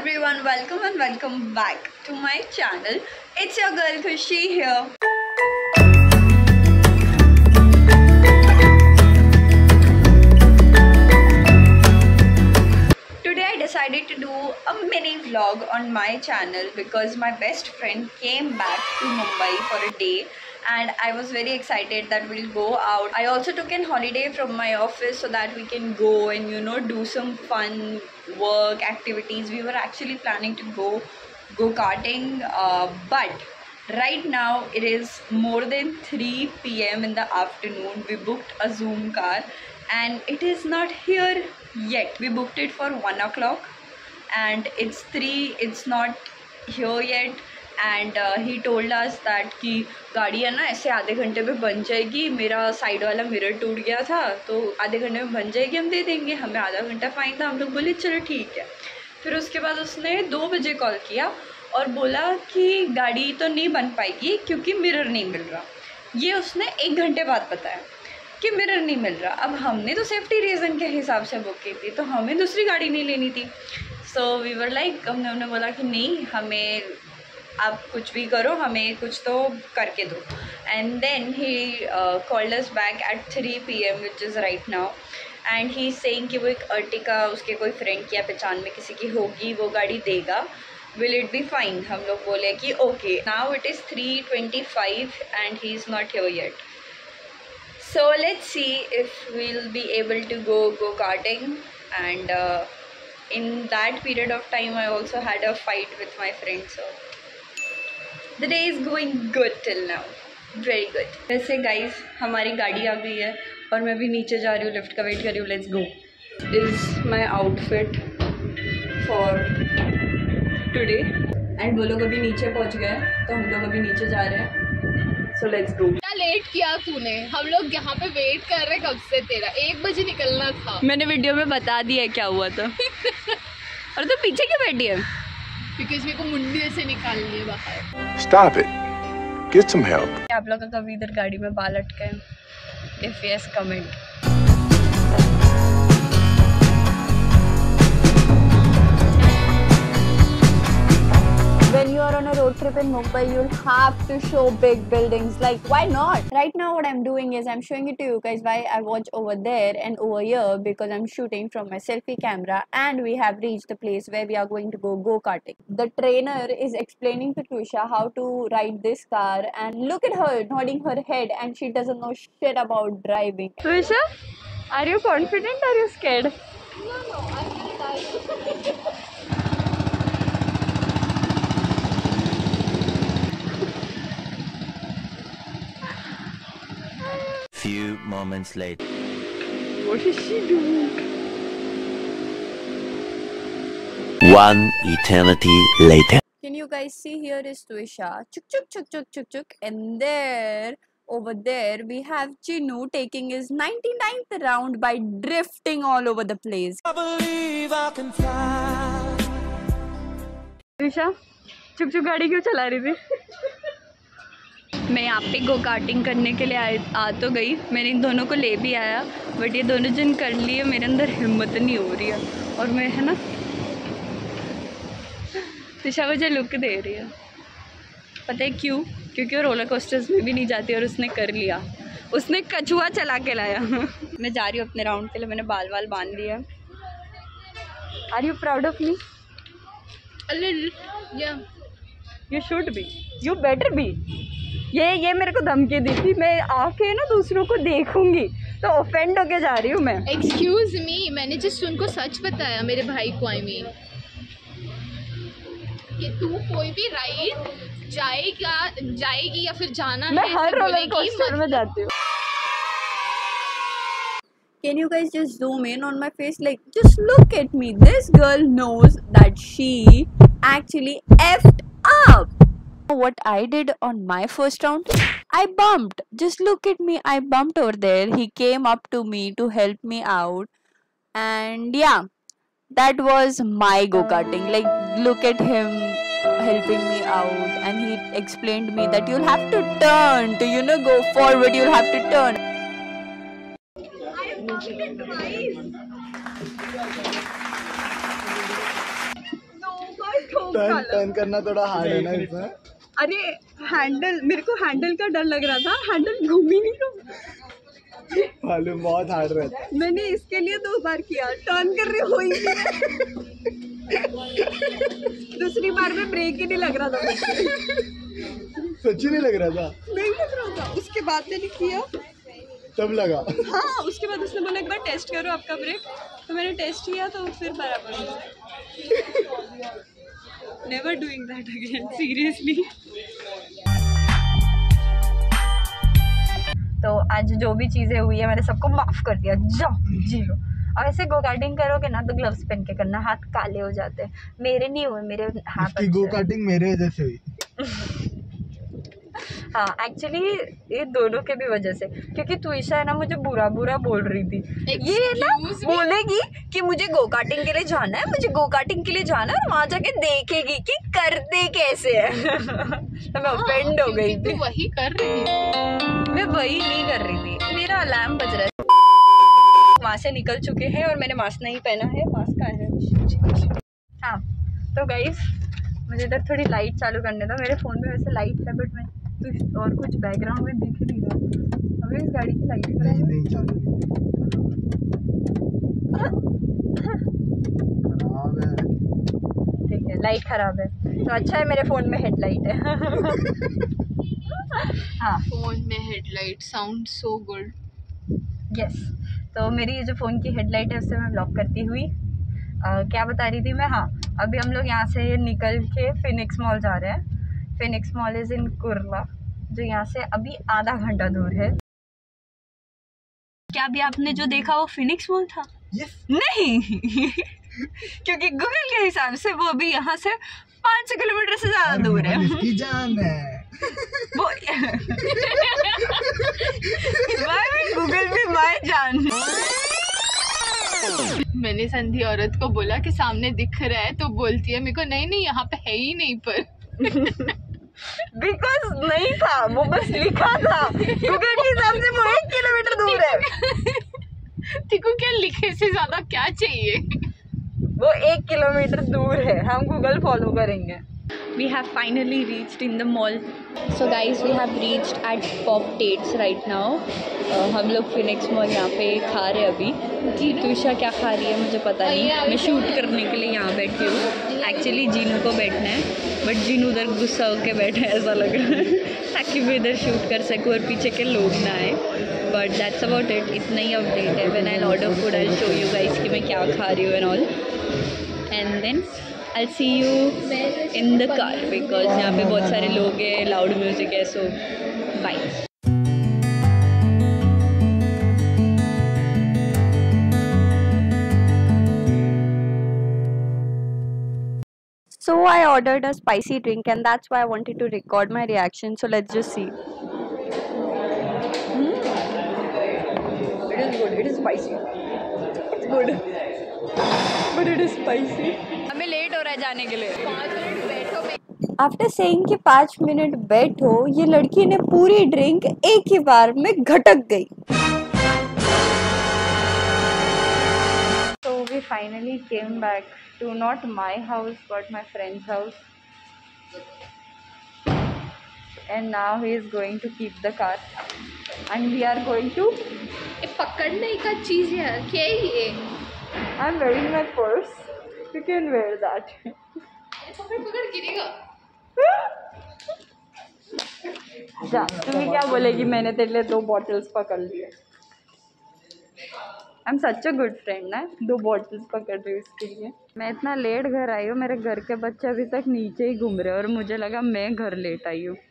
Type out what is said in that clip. everyone, welcome and welcome back to my channel. It's your girl Khushi here. Today I decided to do a mini vlog on my channel because my best friend came back to Mumbai for a day and I was very excited that we'll go out. I also took an holiday from my office so that we can go and do some fun work activities. We were actually planning to go karting but right now it is more than 3 PM in the afternoon. We booked a Zoom car and it is not here yet. We booked it for 1 o'clock and it's 3. It's not here yet. And he told us that कि गाड़ी है ना ऐसे आधे घंटे में बन जाएगी. मेरा साइड वाला मिरर टूट गया था तो आधे घंटे में बन जाएगी, हम दे देंगे, हमें आधा घंटा फाइन था. हम लोग बोले चलो ठीक है. फिर उसके बाद उसने 2 बजे कॉल किया और बोला कि गाड़ी तो नहीं बन पाएगी क्योंकि मिरर नहीं मिल रहा. ये उसने 1 घंटे बाद बताया कि मिरर नहीं मिल रहा. अब हमने तो सेफ्टी रीज़न के हिसाब से बुक की थी तो हमें दूसरी गाड़ी नहीं लेनी थी. सो वी वर लाइक, हमने बोला कि नहीं, हमें आप कुछ भी करो, हमें कुछ तो करके दो. And then he called us back at 3 PM which is right now. And he saying कि वो एक अर्टिका, उसके कोई फ्रेंड की या पहचान में किसी की होगी, वो गाड़ी देगा. Will it be fine? हम लोग बोले कि okay. Now it is 3:25 and he is not here yet. So let's see if we'll be able to go karting and in that period of time I also had a fight with my friend. So The day is going good till now, very good. वैसे guys, हमारी गाड़ी आ गई है और मैं भी नीचे जा रही हूँ, लिफ्ट का वेट कर रही हूँ. Let's go. This is my outfit for today. And वो लोग अभी नीचे पहुँच गए तो हम लोग अभी नीचे जा रहे हैं. So let's go. क्या लेट किया तूने? हम लोग यहाँ पे वेट कर रहे कब से तेरा. 1 बजे निकलना था. मैंने वीडियो में बता दिया क्या हुआ था. और तू पीछे क्यों बैठी है? Because मेरे को मुंडी से निकालनी है बाहर. Stop it. Get some help. आप लोगों का कभी इधर गाड़ी में बाल अटके? If yes, comment. When you are on a road trip in Mumbai, you'll have to show big buildings. Like why not? Right now, what I'm doing is I'm showing it to you guys why I watch over there and over here because I'm shooting from my selfie camera and we have reached the place where we are going to go karting. The trainer is explaining to Tusha how to ride this car and look at her nodding her head and she doesn't know shit about driving. Tusha, are you confident or are you scared? No, I'm really tired. Few moments later. What is she doing? 1 eternity later. Can you guys see? Here is Tuisha. Chuk chuk chuk chuk chuk chuk. And there, over there, we have Chinu taking his 99th round by drifting all over the place. I believe I can fly. Tuisha, chuk chuk गाड़ी क्यों चला रही थी? मैं यहाँ पे go karting करने के लिए आ तो गई. मैंने इन दोनों को ले भी आया बट ये दोनों जन कर लिए. मेरे अंदर हिम्मत नहीं हो रही है. और मैं है ना दिशा को जो लुक दे रही है, पता है क्यों? क्योंकि वो रोलर कोस्टर्स में भी नहीं जाती और उसने कर लिया. उसने कछुआ चला के लाया. मैं जा रही हूँ अपने राउंड के लिए. मैंने बाल वाल बांध लिया. Are you proud of me? You should be, you better be. ये मेरे को धमकी दी थी. मैं आके ना दूसरों को देखूंगी तो ऑफेंड होके जा रही हूँ मैं. एक्सक्यूज मी, मैंने जस्ट उनको सच बताया, मेरे भाई को. आई मीन कि तू कोई भी राइड जाएगी या फिर जाना, मैं हर रोलर कोस्टर में जाती हूँ. Can you guys just zoom in on my face? Like just look at me. This girl knows that she actually effed up. What I did on my first round, I bumped. Just look at me, I bumped over there. He came up to me to help me out and yeah, that was my go-karting. Like look at him helping me out and he explained me that you'll have to turn to go forward, you'll have to turn. I bumped it twice. Turn करना थोड़ा hard है ना इसमें। अरे handle, मेरे को handle का डर लग रहा था, हैंडल घूमी नहीं तो मालूम बहुत हार्ड रहता। मैंने इसके लिए 2 बार किया, टर्न कर रही हुई दूसरी बार में ब्रेक ही नहीं लग रहा था, सच्ची नहीं लग रहा था, नहीं लग रहा था। उसके बाद मैंने किया तब लगा, हाँ उसके बाद उसने बोला एक बार टेस्ट करो आपका ब्रेक, तो मैंने टेस्ट किया तो फिर बराबर। Never doing that again, seriously. तो आज जो भी चीजें हुई है मैंने सबको माफ कर दिया, जाओ जीरो। और ऐसे गो कार्टिंग करोगे ना तो ग्लव्स पहन के करना, हाथ काले हो जाते हैं। मेरे नहीं हुए, मेरे हाथ गो कार्टिंग मेरे वजह से हुई। हाँ एक्चुअली ये दोनों के भी वजह से, क्योंकि तुईशा है ना मुझे बुरा बुरा बोल रही थी। ये है ना बोलेगी कि मुझे गो कार्टिंग के लिए जाना है, मुझे गो कार्टिंग के लिए जाना है, और वहाँ जाके देखेगी कि करते कैसे है। तो मैं ऑफेंड हो गई थी। वही कर रही थी, मैं वही नहीं कर रही थी। मेरा अलार्म बज रहा है, वहाँ से निकल चुके हैं और मैंने मास्क नहीं पहना है, मास्क कहाँ है। हाँ तो गाइस मुझे इधर थोड़ी लाइट चालू करने दो, मेरे फ़ोन में वैसे लाइट है बट मैं तो और कुछ बैकग्राउंड में दिख नहीं रहा। अभी इस गाड़ी की लाइट नहीं चालू है, ठीक है लाइट खराब है तो अच्छा है मेरे फ़ोन में हेडलाइट है। हाँ फ़ोन में headlight sound so good. Yes तो मेरी जो फ़ोन की हेडलाइट है उससे मैं ब्लॉक करती हुई क्या बता रही थी मैं। हाँ अभी हम लोग यहाँ से निकल के फिनिक्स मॉल जा रहे हैं। Phoenix mall is in Kurla, जो यहाँ से अभी आधा घंटा दूर है। क्या अभी आपने जो देखा वो फिनिक्स मॉल था? Yes. नहीं। क्योंकि गूगल के हिसाब से वो अभी यहाँ से 500 किलोमीटर से ज़्यादा दूर है। इसकी जान है। वो गूगल भी माय जान। मैंने संधी औरत को बोला कि सामने दिख रहा है, तो बोलती है मेरे को नहीं नहीं यहाँ पे है ही नहीं पर। बिकॉज नहीं था वो, बस लिखा था गूगल के हिसाब से वो 1 किलोमीटर दूर है। देखो क्या लिखे से ज्यादा क्या चाहिए, वो 1 किलोमीटर दूर है। हम गूगल फॉलो करेंगे। We have finally reached in the mall. So guys, we have reached at Pop Tate's right now. हम लोग फिनिक्स मॉल यहाँ पे खा रहे अभी। तुषा क्या खा रही है मुझे पता नहीं, मैं शूट करने के लिए यहाँ बैठी हूँ। एक्चुअली जीनू को बैठना है बट जीनू उधर गुस्सा होकर बैठा है ऐसा लग रहा है, ताकि मैं इधर शूट कर सकूँ और पीछे के लोग ना आए। बट दैट्स अबाउट इट, इतना ही अपडेट है। When I'll order food, I'll show you guys कि मैं क्या खा रही हूँ and all. And then I'll see you in the car because यहाँ पे बहुत सारे लोग हैं, लाउड म्यूजिक है, so bye. So I ordered a spicy drink and that's why I wanted to record my reaction. So let's just see. It is good. It is spicy. It's good. But it is spicy. हमें late हो रहा है जाने के लिए। 5 minute बैठो। After saying कि 5 minute बैठो, ये लड़की ने पूरी ड्रिंक एक ही बार में घटक गई। So we finally came back to not my house but my friend's house. And now he is going to keep the car. And we are going to. ये पकड़ने का चीज़ है क्या ये? I'm wearing my purse. You can wear that. पकड़ गिरेगा। जा तुम्हें क्या बोलेगी, मैंने तेरे लिए 2 बॉटल्स पकड़ लिए। I am such a good friend ना, 2 बॉटल्स पकड़ रही हूँ इसके लिए। मैं इतना लेट घर आई हूँ, मेरे घर के बच्चे अभी तक नीचे ही घूम रहे हैं और मुझे लगा मैं घर लेट आई हूँ।